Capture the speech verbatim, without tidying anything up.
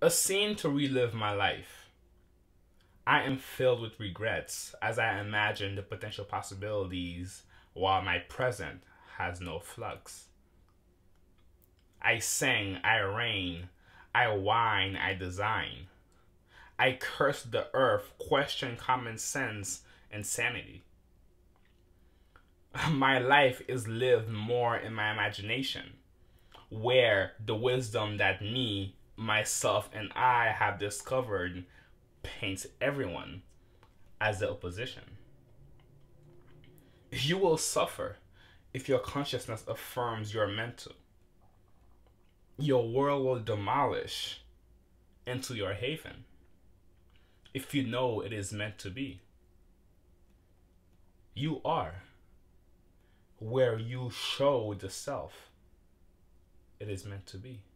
A scene to relive my life. I am filled with regrets as I imagine the potential possibilities while my present has no flux. I sing, I rain, I whine, I design. I curse the earth, question common sense and sanity. My life is lived more in my imagination, where the wisdom that me, myself, and I have discovered paints everyone as the opposition. You will suffer if your consciousness affirms you are meant to. Your world will demolish into your haven if you know it is meant to be. You are where you show the self it is meant to be.